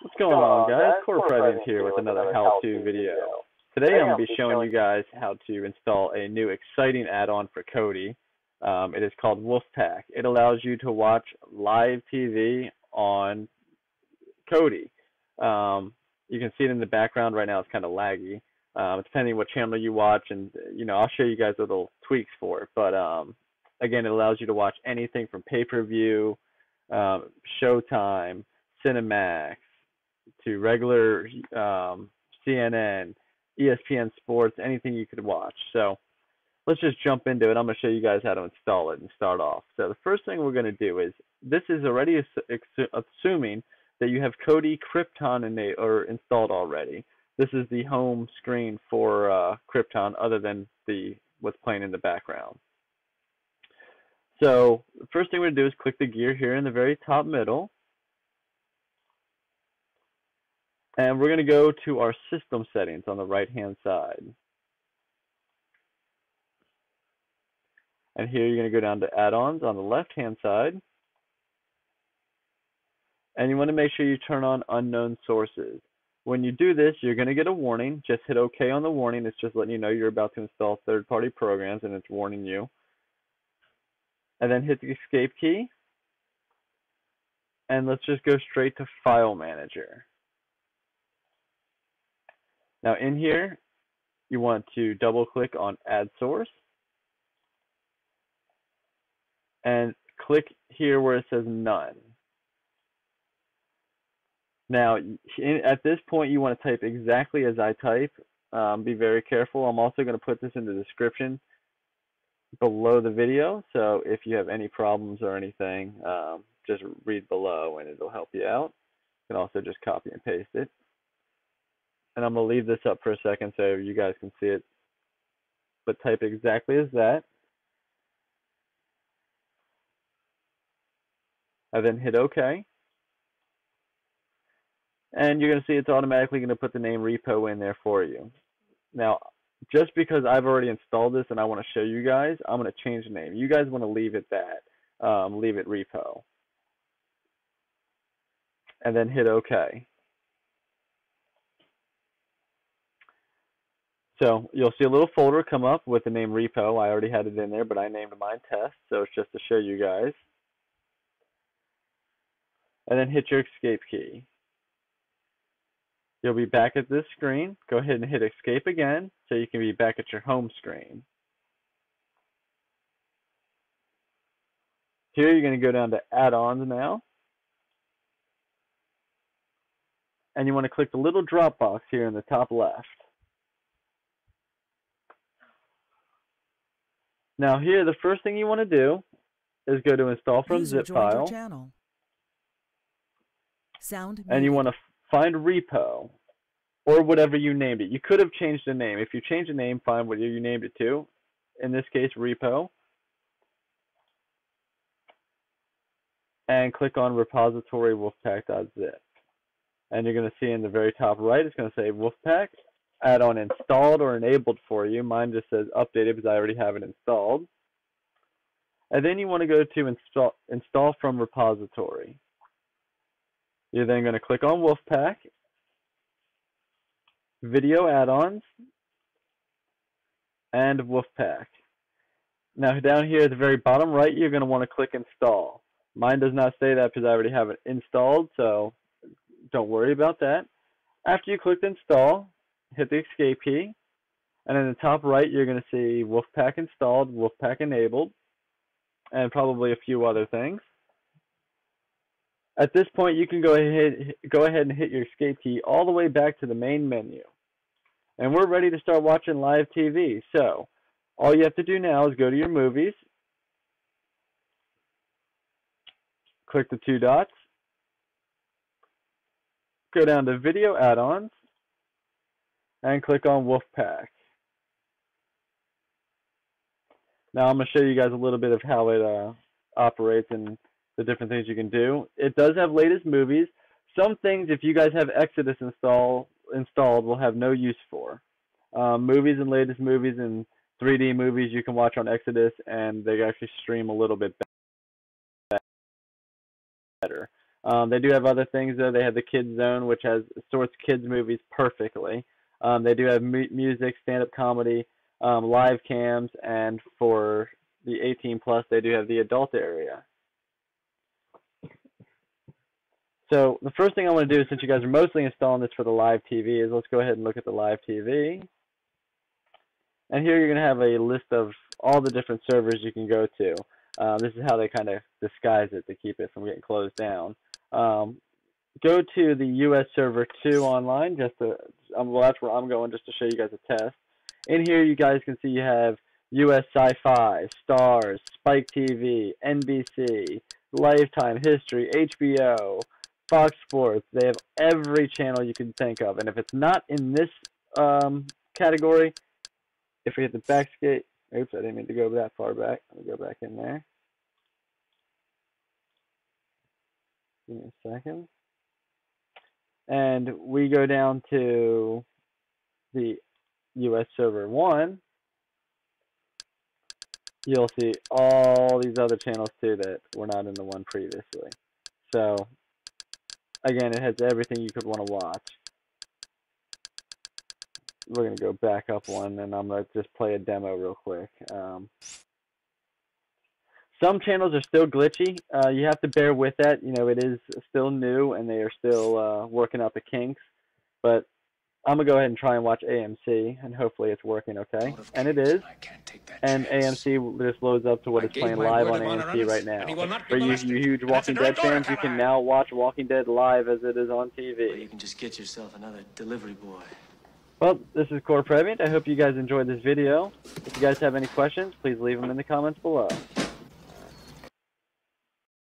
What's going on, guys? CoRe President here with another how-to video. Today I'm going to be showing you guys how to install a new exciting add-on for Kodi. It is called Wolfpack. It allows you to watch live TV on Kodi. You can see it in the background right now. It's kind of laggy. Depending on what channel you watch, and I'll show you guys little tweaks for it. But again, it allows you to watch anything from pay-per-view, Showtime, Cinemax, to regular CNN, ESPN sports, anything you could watch. So let's just jump into it. I'm going to show you guys how to install it and start off. So the first thing we're going to do is, this is already assuming that you have Kodi Krypton installed already. This is the home screen for Krypton, other than what's playing in the background. So the first thing we're going to do is click the gear here in the very top middle. And we're going to go to our system settings on the right-hand side. And here you're going to go down to add-ons on the left-hand side. And you want to make sure you turn on unknown sources. When you do this, you're going to get a warning. Just hit OK on the warning. It's just letting you know you're about to install third-party programs, and it's warning you. And then hit the escape key. And let's just go straight to File Manager. Now in here, you want to double click on Add Source and click here where it says None. Now at this point, you want to type exactly as I type. Be very careful. I'm also going to put this in the description below the video. So if you have any problems or anything, just read below and it'll help you out. You can also just copy and paste it. And I'm going to leave this up for a second so you guys can see it. But type exactly as that. And then hit OK. And you're going to see it's automatically going to put the name repo in there for you. Now, just because I've already installed this and I want to show you guys, I'm going to change the name. You guys want to leave it that. Leave it repo. And then hit OK. So you'll see a little folder come up with the name repo. I already had it in there, but I named mine test, so it's just to show you guys. And then hit your escape key. You'll be back at this screen. Go ahead and hit escape again, so you can be back at your home screen. Here you're going to go down to add-ons now. And you want to click the little drop box here in the top left. Now here, the first thing you want to do is go to install from zip file. And you want to find repo or whatever you named it. You could have changed the name. If you change the name, find what you named it to. In this case, repo. And click on repository wolfpack.zip. And you're going to see in the very top right, it's going to say Wolfpack add-on installed or enabled for you. Mine just says updated because I already have it installed. And then you want to go to install from repository. You're then going to click on Wolfpack, video add-ons, and Wolfpack. Now down here at the very bottom right, you're going to want to click install. Mine does not say that because I already have it installed, so don't worry about that. After you clicked install, hit the escape key, and in the top right, you're going to see Wolfpack installed, Wolfpack enabled, and probably a few other things. At this point, you can go ahead and hit your escape key all the way back to the main menu. And we're ready to start watching live TV. So all you have to do now is go to your movies, click the two dots, go down to video add-ons, and click on Wolfpack. Now I'm going to show you guys a little bit of how it operates and the different things you can do. It does have latest movies. Some things, if you guys have Exodus installed, will have no use for. Movies and latest movies and 3D movies you can watch on Exodus, and they actually stream a little bit better. They do have other things, though. They have the Kids Zone, which sorts kids' movies perfectly. They do have music, stand-up comedy, live cams, and for the 18+, they do have the adult area. So the first thing I want to do, since you guys are mostly installing this for the live TV, is let's go ahead and look at the live TV. And here you're going to have a list of all the different servers you can go to. This is how they kind of disguise it to keep it from getting closed down. Go to the US server 2 online. Well, that's where I'm going, just to show you guys a test. In here, you guys can see you have US Sci-Fi, Stars, Spike TV, NBC, Lifetime, History, HBO, Fox Sports. They have every channel you can think of. And if it's not in this category, if we hit the back skate, oops, I didn't mean to go that far back. Let me go back in there. Give me a second. And we go down to the US server 1. You'll see all these other channels too that were not in the one previously. So again, it has everything you could want to watch. We're going to go back up one, and I'm going to just play a demo real quick. Some channels are still glitchy. You have to bear with that. You know, it is still new, and they are still working out the kinks. But I'm going to go ahead and try and watch AMC, and hopefully it's working okay. And it is. And AMC just loads up to what is playing live on AMC right now. For you huge Walking Dead fans, you can now watch Walking Dead live as it is on TV. Or you can just get yourself another delivery boy. Well, this is CoRe. I hope you guys enjoyed this video. If you guys have any questions, please leave them in the comments below.